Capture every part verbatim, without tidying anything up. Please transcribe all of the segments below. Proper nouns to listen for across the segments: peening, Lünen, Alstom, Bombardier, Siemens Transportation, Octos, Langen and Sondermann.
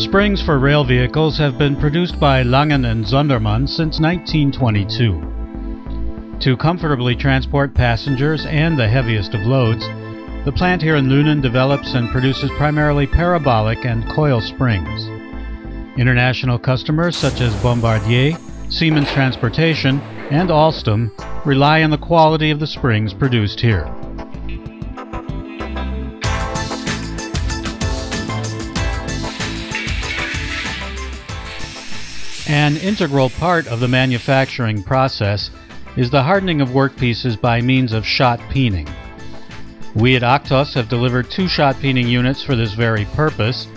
Springs for rail vehicles have been produced by Langen and Sondermann since nineteen twenty-two. To comfortably transport passengers and the heaviest of loads, the plant here in Lünen develops and produces primarily parabolic and coil springs. International customers such as Bombardier, Siemens Transportation, and Alstom rely on the quality of the springs produced here. An integral part of the manufacturing process is the hardening of workpieces by means of shot peening. We at Octos have delivered two shot peening units for this very purpose.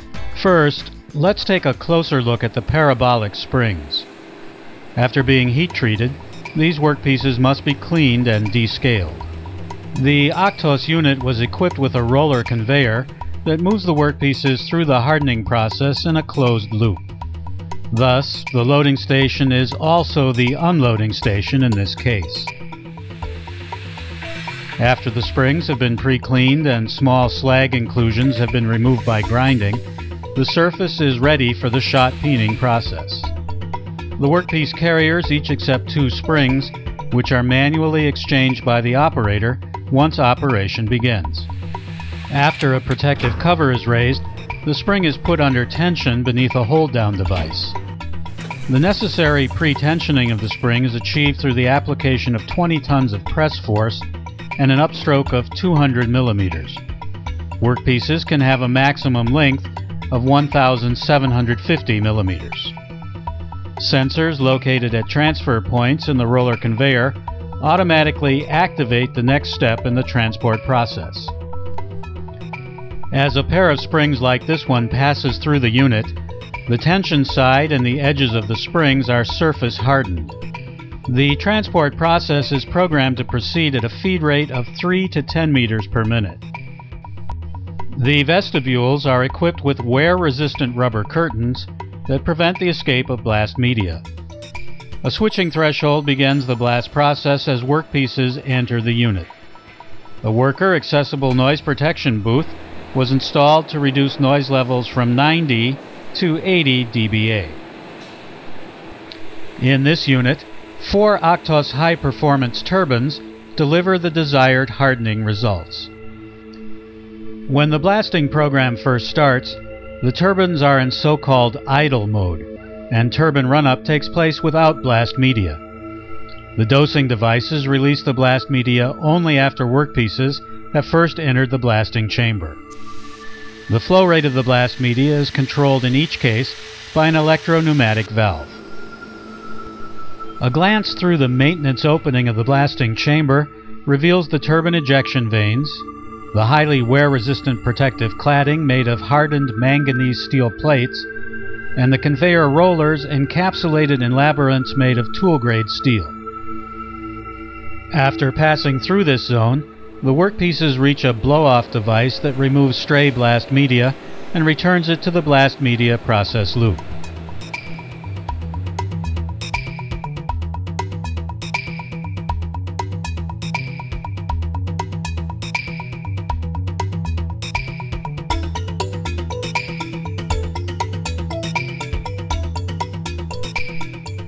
First, let's take a closer look at the parabolic springs. After being heat treated, these workpieces must be cleaned and descaled. The Octos unit was equipped with a roller conveyor that moves the workpieces through the hardening process in a closed loop. Thus, the loading station is also the unloading station in this case. After the springs have been pre-cleaned and small slag inclusions have been removed by grinding, the surface is ready for the shot peening process. The workpiece carriers each accept two springs, which are manually exchanged by the operator once operation begins. After a protective cover is raised, the spring is put under tension beneath a hold-down device. The necessary pre-tensioning of the spring is achieved through the application of twenty tons of press force and an upstroke of two hundred millimeters. Workpieces can have a maximum length of one thousand seven hundred fifty millimeters. Sensors located at transfer points in the roller conveyor automatically activate the next step in the transport process. As a pair of springs like this one passes through the unit, the tension side and the edges of the springs are surface hardened. The transport process is programmed to proceed at a feed rate of three to ten meters per minute. The vestibules are equipped with wear-resistant rubber curtains that prevent the escape of blast media. A switching threshold begins the blast process as workpieces enter the unit. A worker accessible noise protection booth was installed to reduce noise levels from ninety to eighty D B A. In this unit, four Octos high-performance turbines deliver the desired hardening results. When the blasting program first starts, the turbines are in so-called idle mode, and turbine run-up takes place without blast media. The dosing devices release the blast media only after workpieces have first entered the blasting chamber. The flow rate of the blast media is controlled in each case by an electro-pneumatic valve. A glance through the maintenance opening of the blasting chamber reveals the turbine ejection vanes, the highly wear-resistant protective cladding made of hardened manganese steel plates, and the conveyor rollers encapsulated in labyrinths made of tool-grade steel. After passing through this zone, the workpieces reach a blow-off device that removes stray blast media and returns it to the blast media process loop.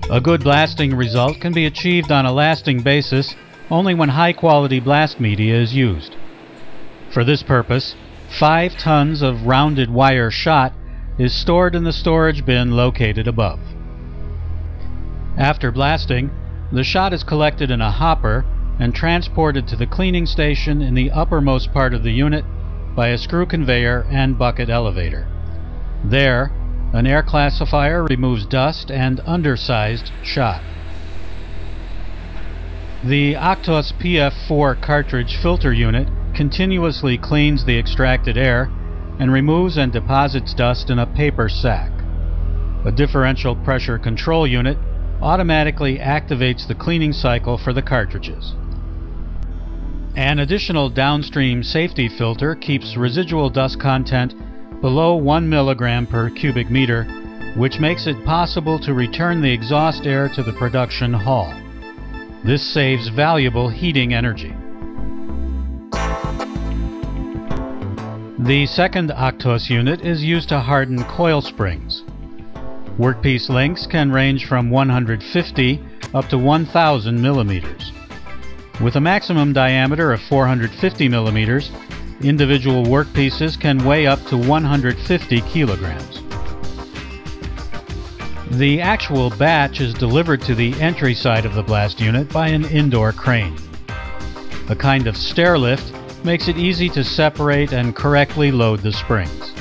A good blasting result can be achieved on a lasting basis only when high-quality blast media is used. For this purpose, five tons of rounded wire shot is stored in the storage bin located above. After blasting, the shot is collected in a hopper and transported to the cleaning station in the uppermost part of the unit by a screw conveyor and bucket elevator. There, an air classifier removes dust and undersized shot. The Octos P F four cartridge filter unit continuously cleans the extracted air and removes and deposits dust in a paper sack. A differential pressure control unit automatically activates the cleaning cycle for the cartridges. An additional downstream safety filter keeps residual dust content below one milligram per cubic meter, which makes it possible to return the exhaust air to the production hall. This saves valuable heating energy. The second Octos unit is used to harden coil springs. Workpiece lengths can range from one hundred fifty up to one thousand millimeters. With a maximum diameter of four hundred fifty millimeters, individual workpieces can weigh up to one hundred fifty kilograms. The actual batch is delivered to the entry side of the blast unit by an indoor crane. A kind of stair lift makes it easy to separate and correctly load the springs.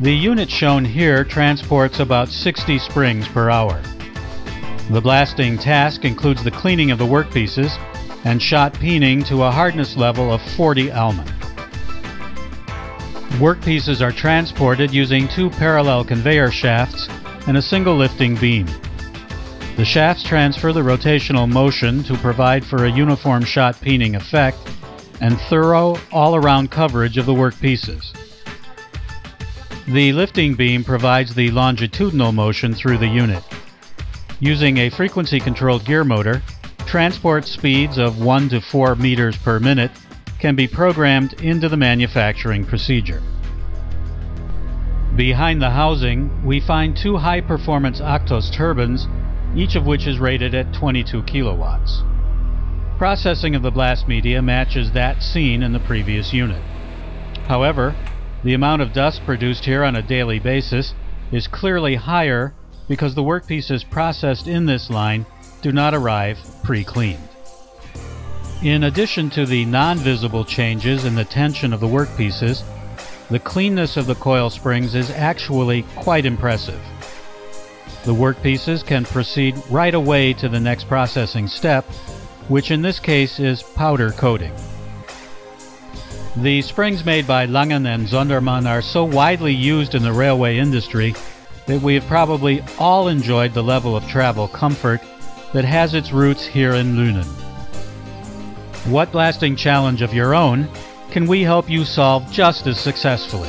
The unit shown here transports about sixty springs per hour. The blasting task includes the cleaning of the workpieces and shot peening to a hardness level of forty Alman. Workpieces are transported using two parallel conveyor shafts and a single lifting beam. The shafts transfer the rotational motion to provide for a uniform shot peening effect and thorough, all-around coverage of the workpieces. The lifting beam provides the longitudinal motion through the unit. Using a frequency-controlled gear motor, transport speeds of one to four meters per minute can be programmed into the manufacturing procedure. Behind the housing, we find two high-performance Octos turbines, each of which is rated at twenty-two kilowatts. Processing of the blast media matches that seen in the previous unit. However, the amount of dust produced here on a daily basis is clearly higher because the workpieces processed in this line do not arrive pre-cleaned. In addition to the non-visible changes in the tension of the workpieces, the cleanness of the coil springs is actually quite impressive. The workpieces can proceed right away to the next processing step, which in this case is powder coating. The springs made by Langen and Sondermann are so widely used in the railway industry that we have probably all enjoyed the level of travel comfort that has its roots here in Lünen. What blasting challenge of your own can we help you solve just as successfully?